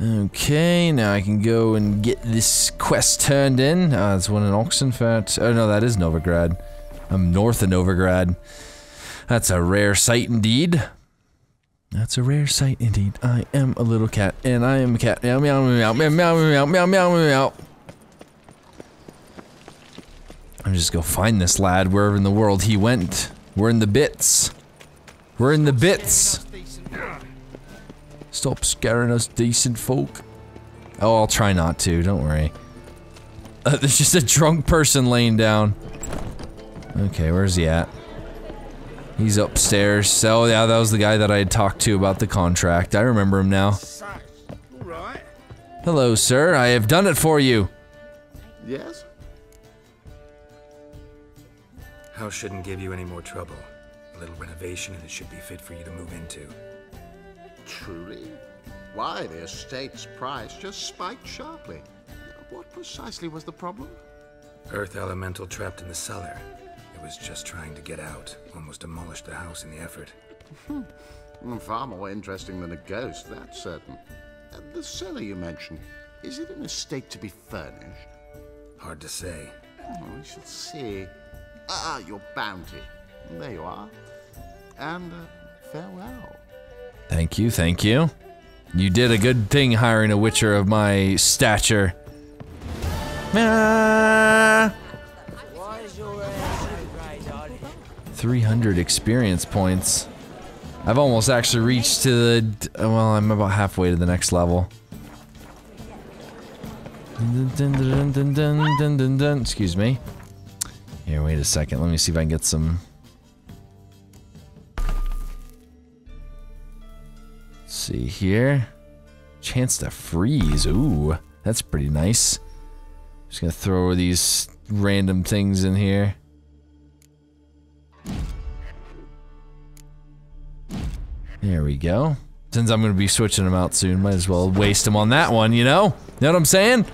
Okay, now I can go and get this quest turned in. There's one in Oxenfurt. Oh no, that is Novigrad. I'm north of Novigrad. That's a rare sight indeed. That's a rare sight indeed. I am a little cat, and I am a cat. Meow, meow, meow, meow, meow, meow, meow, meow, meow. I'm just gonna find this lad wherever in the world he went. We're in the bits. We're in the bits. Stop scaring us decent folk. Oh, I'll try not to, don't worry. There's just a drunk person laying down. Okay, where's he at? He's upstairs. Oh yeah, that was the guy that I had talked to about the contract. I remember him now. Hello, sir. I have done it for you. Yes? House shouldn't give you any more trouble. A little renovation and it should be fit for you to move into. Truly? Why, the estate's price just spiked sharply. What precisely was the problem? Earth elemental trapped in the cellar. It was just trying to get out. Almost demolished the house in the effort. Far more interesting than a ghost, that's certain. The cellar you mentioned, is it an estate to be furnished? Hard to say. Oh, we shall see. Ah, your bounty. There you are. And farewell. Thank you, thank you. You did a good thing hiring a witcher of my stature. Ah! 300 experience points. I've almost actually reached to the... well, I'm about halfway to the next level. Excuse me. Here, wait a second. Let me see if I can get some... let's see here. Chance to freeze. Ooh, that's pretty nice. Just gonna throw these random things in here. There we go. Since I'm gonna be switching them out soon, might as well waste them on that one, you know? Know what I'm saying?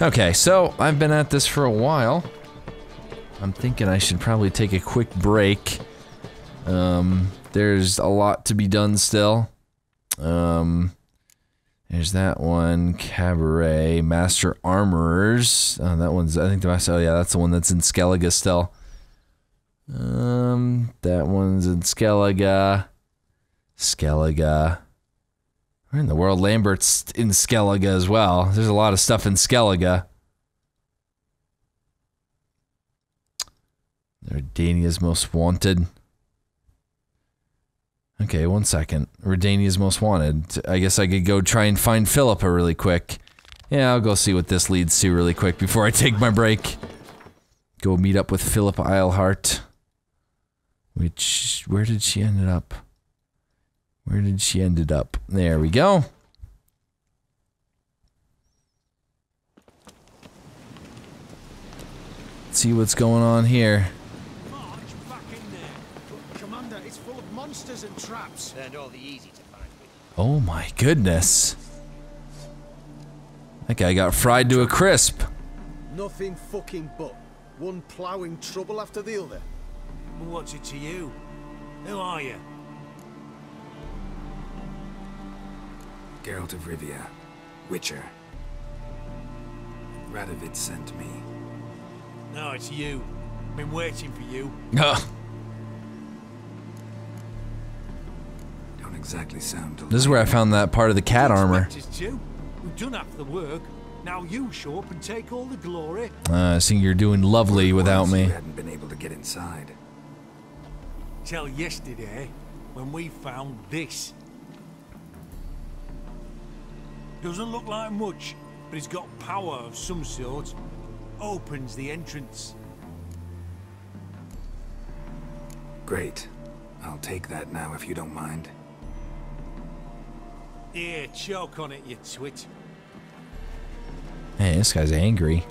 Okay, so I've been at this for a while. I'm thinking I should probably take a quick break. There's a lot to be done still. There's that one, Cabaret, Master Armorers. Oh, that one's, I think the Master, oh yeah, that's the one that's in Skellige still. That one's in Skellige. Skellige. Where in the world? Lambert's in Skellige as well. There's a lot of stuff in Skellige. Redania's Most Wanted. Okay, one second. Redania's Most Wanted. I guess I could go try and find Philippa really quick. Yeah, I'll go see what this leads to really quick before I take my break. Go meet up with Philippa Eilhart. Which... where did she end up? Where did she end up? There we go. Let's see what's going on here. March back in there. Commander, it's full of monsters and traps. They're all the easy to find. Oh my goodness. That guy got fried to a crisp. Nothing fucking but one plowing trouble after the other. Well, what's it to you? Who are you? Geralt of Rivia, Witcher. Radovid sent me. No, it's you. I've been waiting for you. Don't exactly sound. This is where I found that part of the cat armor. We've done half the work. Now you show up and take all the glory. Seeing you're doing lovely without me. We hadn't been able to get inside. Till yesterday, when we found this. Doesn't look like much, but it's got power of some sort. Opens the entrance. Great. I'll take that now if you don't mind. Here, choke on it, you twit. Hey, this guy's angry.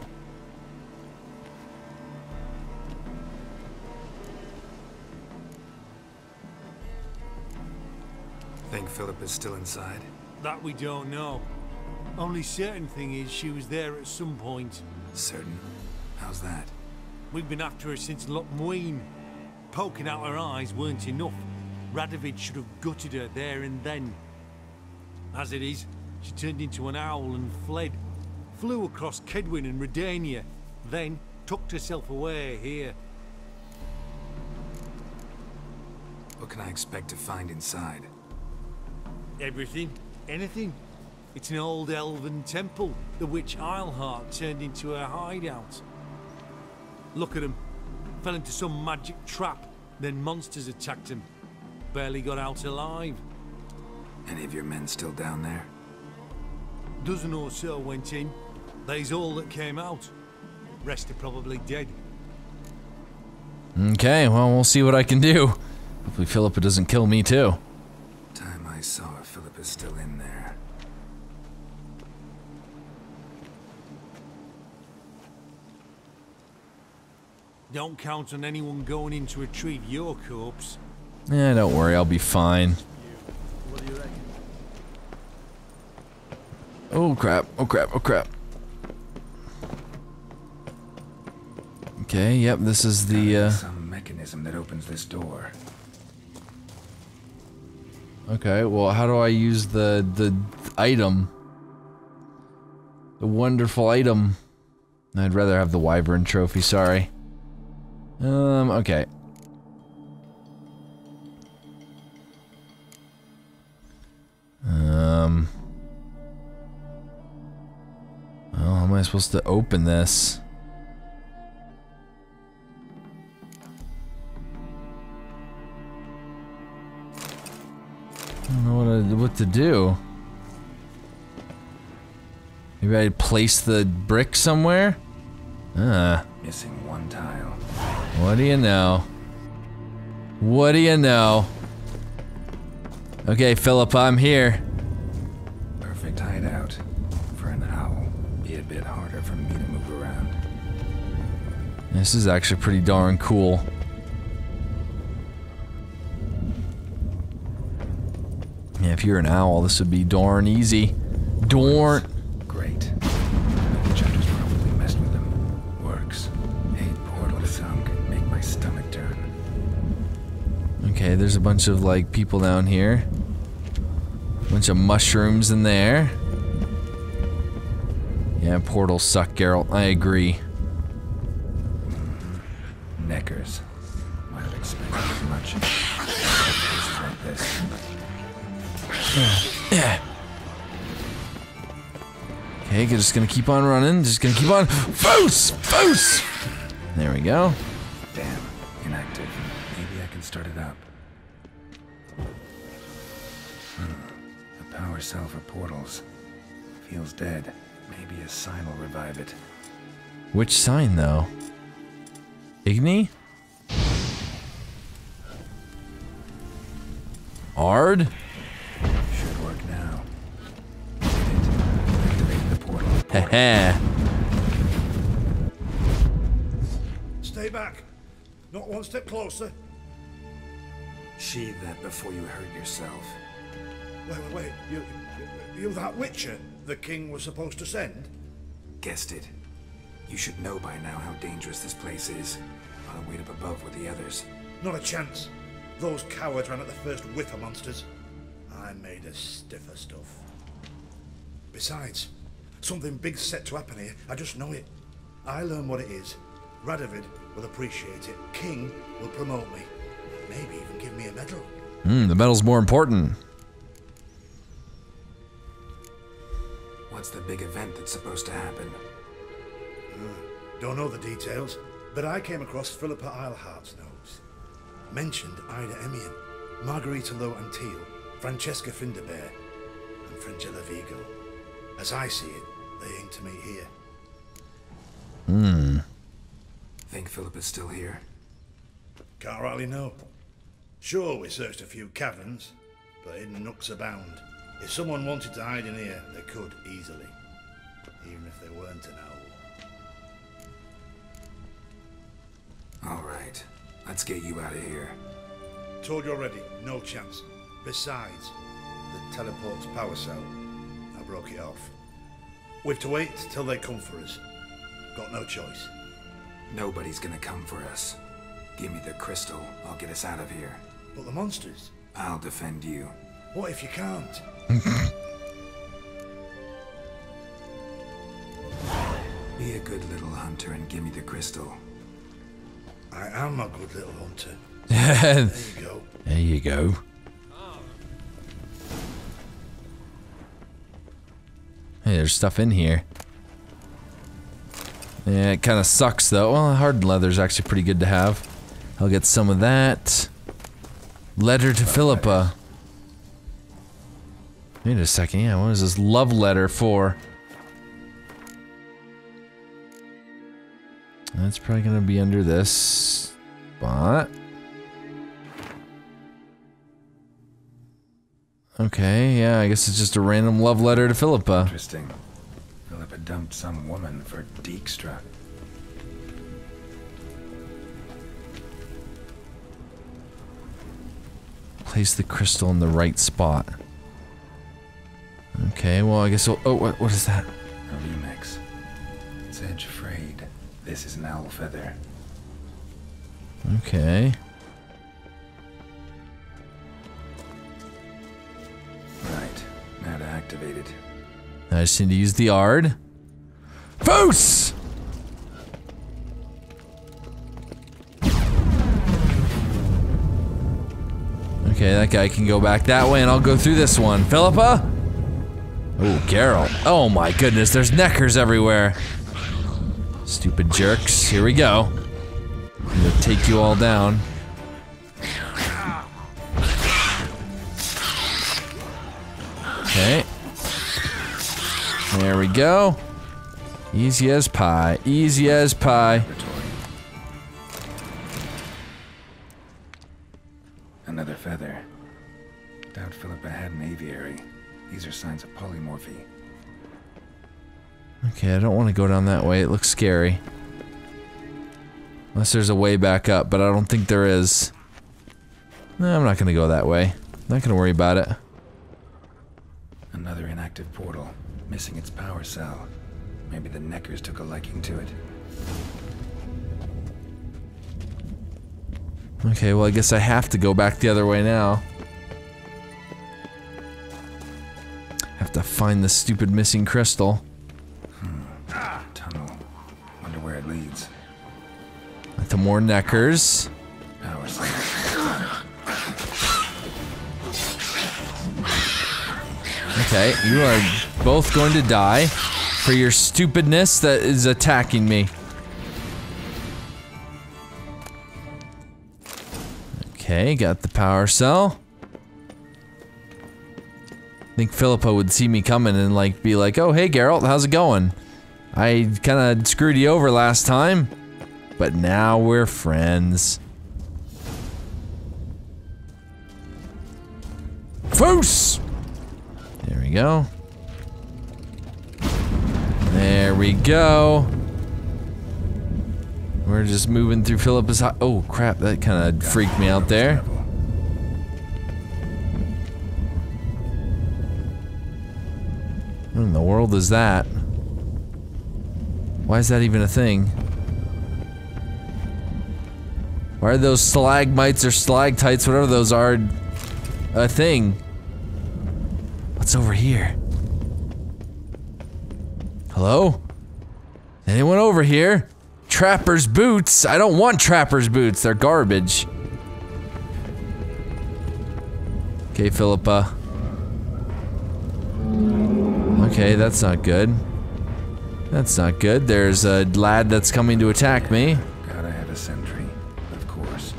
Think Philip is still inside? That we don't know. Only certain thing is she was there at some point. Certain? How's that? We've been after her since Loc Muinne. Poking out her eyes weren't enough. Radovid should have gutted her there and then. As it is, She turned into an owl and fled. Flew across Kaedwen and Redania, then tucked herself away here. What can I expect to find inside? Everything. Anything. It's an old elven temple, the Witch Eilhart turned into her hideout. Look at him. Fell into some magic trap, then monsters attacked him. Barely got out alive. Any of your men still down there? Dozen or so went in. They's all that came out. Rest are probably dead. Okay, well, we'll see what I can do. Hopefully Philippa doesn't kill me too. Time I saw her, Philippa's still in there. Don't count on anyone going in to retrieve your corpse. Yeah, don't worry, I'll be fine. What do you reckon? Oh crap, oh crap, oh crap. Okay, yep, this is the some mechanism that opens this door. Okay, well, how do I use the item? The wonderful item. I'd rather have the wyvern trophy, sorry. Okay. Well, how am I supposed to open this? I don't know what to do. Maybe I place the brick somewhere? Missing one tile. What do you know? What do you know? Okay, Philippa, I'm here. Perfect hideout for an owl. Be a bit harder for me to move around. This is actually pretty darn cool. Yeah, if you're an owl, this would be darn easy. Darn. Great. Okay, there's a bunch of, like, people down here. Bunch of mushrooms in there. Yeah, portals suck, Geralt. I agree. Neckers. I don't expect much. Yeah. Okay, just gonna keep on running. Just gonna keep on. Foos! Foos! There we go. Damn, inactive. Maybe I can start it up. Power cell for portals. Feels dead. Maybe a sign will revive it. Which sign, though? Igni? Ard? Should work now. Activate the portal. Stay back. Not one step closer. Sheathe that before you hurt yourself. Wait, you that Witcher the king was supposed to send? Guessed it. You should know by now how dangerous this place is. I'll wait up above with the others. Not a chance. Those cowards ran at the first whiff of monsters. I made a stiffer stuff. Besides, something big's set to happen here. I just know it. I learn what it is. Radovid will appreciate it. King will promote me. Maybe even give me a medal. The medal's more important. What's the big event that's supposed to happen? Don't know the details, but I came across Philippa Eilhart's notes. Mentioned Ida Emion, Margarita Loew and Teal, Francesca Finderbear, and Frangella Vigo. As I see it, they aim to meet here. Think Philippa's still here? Can't rightly know. Sure, we searched a few caverns, but hidden nooks abound. If someone wanted to hide in here, they could easily, even if they weren't an owl. All right, let's get you out of here. Told you already, no chance. Besides, the teleport's power cell, I broke it off. We've to wait till they come for us. Got no choice. Nobody's gonna come for us. Give me the crystal, I'll get us out of here. But the monsters? I'll defend you. What if you can't? Be a good little hunter and give me the crystal. I am a good little hunter. There you go. There you go. Hey, there's stuff in here. Yeah, it kind of sucks though. Well, hard leather's actually pretty good to have. I'll get some of that. Letter to Philippa. Wait a second, yeah, what is this love letter for? That's probably gonna be under this spot. Okay, yeah, I guess it's just a random love letter to Philippa. Interesting. Philippa dumped some woman for Dijkstra. Place the crystal in the right spot. Okay, well, I guess we'll, oh, what is that? A remix. It's edge frayed. This is an owl feather. Okay. Right, now to activate it. I just need to use the Ard. Foos! Okay, that guy can go back that way and I'll go through this one. Philippa? Oh, Geralt. Oh my goodness, there's neckers everywhere. Stupid jerks. Here we go. I'm gonna take you all down. Okay. There we go. Easy as pie. Easy as pie. Another feather. Doubt Philippa had an aviary. These are signs of polymorphy. Okay, I don't want to go down that way. It looks scary. Unless there's a way back up, but I don't think there is. No, I'm not going to go that way. Not going to worry about it. Another inactive portal. Missing its power cell. Maybe the neckers took a liking to it. Okay, well I guess I have to go back the other way now. Have to find the stupid missing crystal. Tunnel. Wonder where it leads. To more neckers. Power cell. Okay, you are both going to die for your stupidness that is attacking me. Okay, got the power cell. I think Philippa would see me coming and like be like, oh hey Geralt, how's it going? I kinda screwed you over last time, but now we're friends. Foos! There we go. There we go. We're just moving through Philippa's. Oh crap, that kind of freaked me out there. What in the world is that? Why is that even a thing? Why are those stalagmites or stalactites, whatever those are, a thing? What's over here? Hello? Anyone over here? Trapper's boots? I don't want trapper's boots, they're garbage. Okay, Philippa. Okay, that's not good. That's not good. There's a lad that's coming to attack me. Gotta have a sentry, of course.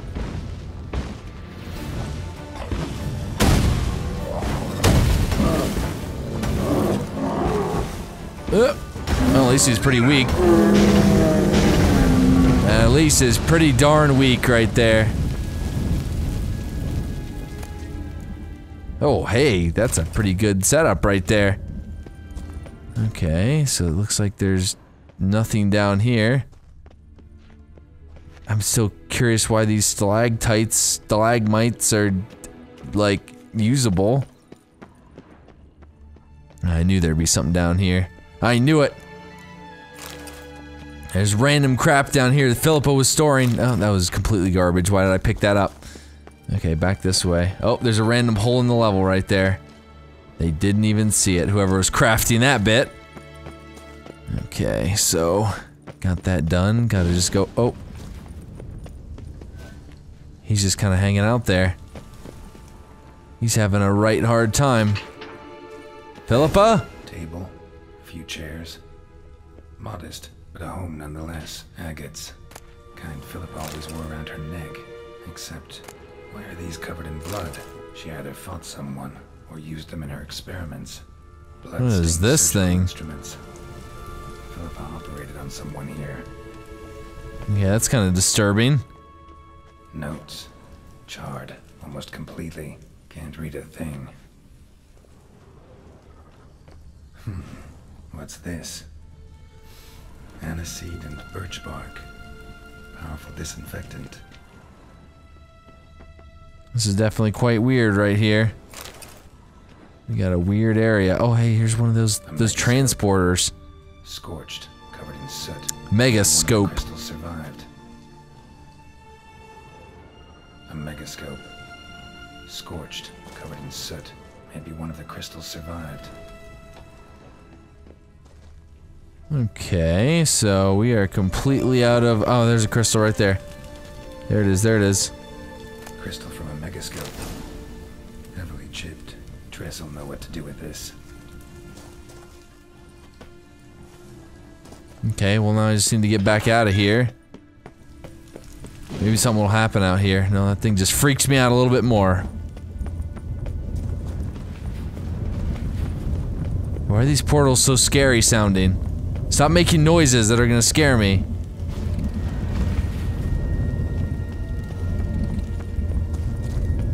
Well, at least he's pretty weak. At least he's pretty darn weak right there. Oh, hey, that's a pretty good setup right there. Okay, so it looks like there's nothing down here. I'm still curious why these stalactites, stalagmites are, like, usable. I knew there'd be something down here. I knew it! There's random crap down here that Philippa was storing. Oh, that was completely garbage. Why did I pick that up? Okay, back this way. Oh, there's a random hole in the level right there. They didn't even see it, whoever was crafting that bit. Okay, so got that done. Gotta just go. Oh, he's just kind of hanging out there. He's having a right hard time. Philippa? Table, a few chairs. Modest, but a home nonetheless. Agates. Kind Philippa always wore around her neck. Except, why are these covered in blood? She either fought someone or used them in her experiments. Blood what is this thing? Instruments. Philippa operated on someone here. Yeah, that's kind of disturbing. Notes. Charred, almost completely. Can't read a thing. What's this? Aniseed and birch bark. Powerful disinfectant. This is definitely quite weird right here. We got a weird area. Oh, hey, here's one of those transporters. Scorched, covered in soot. Megascope. Crystal survived. A megascope. Scorched, covered in soot. Maybe one of the crystals survived. Okay, so we are completely out of... Oh, there's a crystal right there. There it is, there it is. Crystal from a megascope. Heavily chipped. Triss will know what to do with this. Okay, well now I just need to get back out of here. Maybe something will happen out here. No, that thing just freaks me out a little bit more. Why are these portals so scary sounding? Stop making noises that are gonna scare me.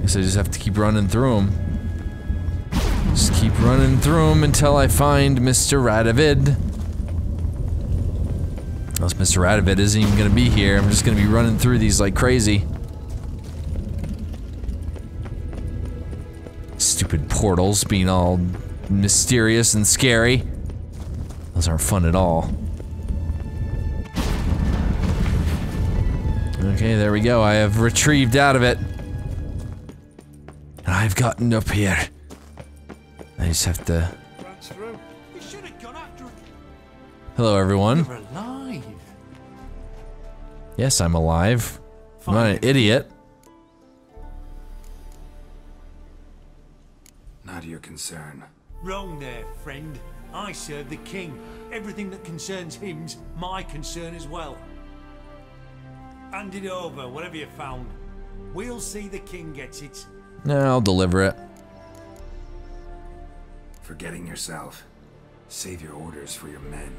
Guess I just have to keep running through them. Just keep running through them until I find Mr. Radovid. Unless Mr. Radovid isn't even gonna be here, I'm just gonna be running through these like crazy. Stupid portals being all mysterious and scary. Those aren't fun at all. Okay, there we go. I have retrieved out of it. And I've gotten up here. I just have to... Hello, everyone. You're alive. Yes, I'm alive. I'm not an idiot. Not your concern. Wrong there, friend. I serve the king. Everything that concerns him's my concern as well. Hand it over, whatever you found. We'll see the king gets it. No, I'll deliver it. Forgetting yourself. Save your orders for your men.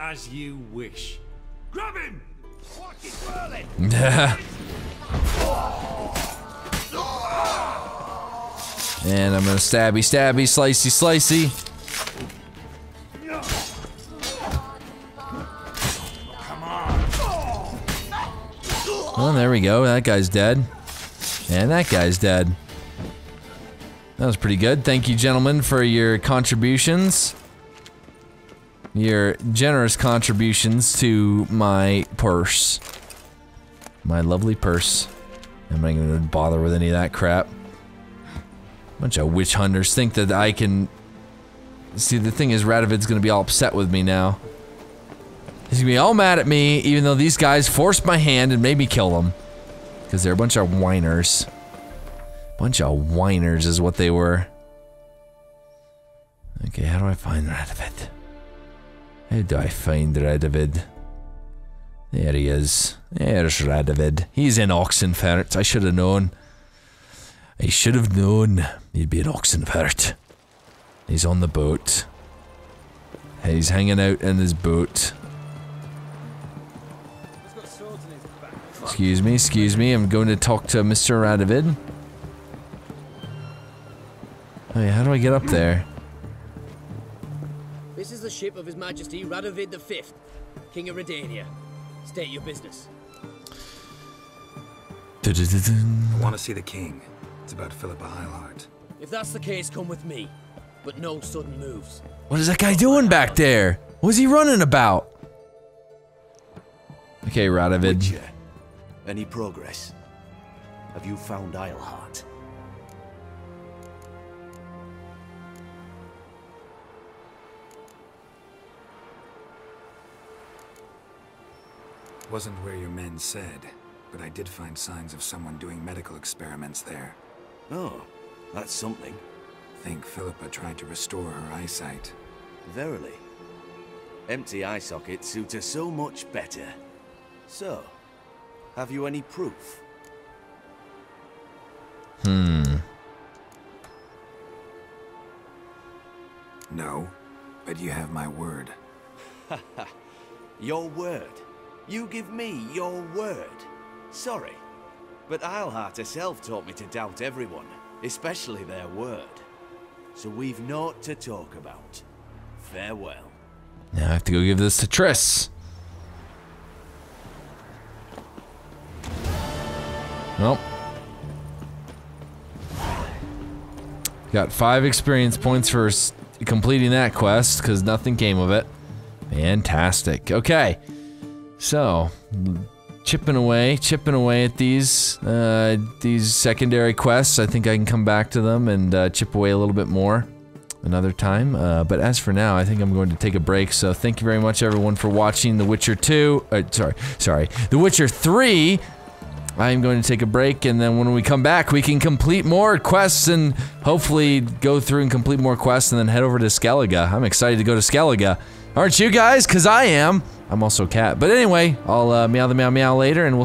As you wish. Grab him! Watch it whirling! And I'm gonna stabby, stabby, slicey, slicey. Well, there we go. That guy's dead. And that guy's dead. That was pretty good. Thank you, gentlemen, for your contributions. Your generous contributions to my purse. My lovely purse. I'm not gonna bother with any of that crap. Bunch of witch hunters think that I can... See, the thing is, Radovid's gonna be all upset with me now. He's gonna be all mad at me, even though these guys forced my hand and made me kill them. Because they're a bunch of whiners. Bunch of whiners is what they were. Okay, how do I find Radovid? How do I find Radovid? There he is. There's Radovid. He's in Oxenfurt. I should have known. I should have known he'd be in Oxenfurt. He's on the boat. He's hanging out in his boat. Excuse me, excuse me. I'm going to talk to Mr. Radovid. Hey, how do I get up there? This is the ship of His Majesty Radovid the Fifth, King of Redania. State your business. I want to see the king. It's about Philippa Eilhart. If that's the case, come with me. But no sudden moves. What is that guy doing back there? What is he running about? Okay, Radovid. Witcher. Any progress? Have you found Eilhart? Wasn't where your men said, but I did find signs of someone doing medical experiments there. Oh, that's something. I think Philippa tried to restore her eyesight. Verily. Empty eye sockets suit her so much better. So, have you any proof? No, but you have my word. Your word? You give me your word? Sorry, but Eilhart herself taught me to doubt everyone, especially their word. So we've naught to talk about. Farewell. Now I have to go give this to Triss. Well. Got 5 experience points for completing that quest, because nothing came of it. Fantastic. Okay. So, chipping away at these secondary quests. I think I can come back to them and chip away a little bit more another time. But as for now, I think I'm going to take a break. So thank you very much, everyone, for watching The Witcher 2. Sorry, The Witcher 3. I'm going to take a break, and then when we come back, we can complete more quests and hopefully go through and complete more quests and then head over to Skellige. I'm excited to go to Skellige. Aren't you guys? Because I am. I'm also a cat. But anyway, I'll meow the meow meow later, and we'll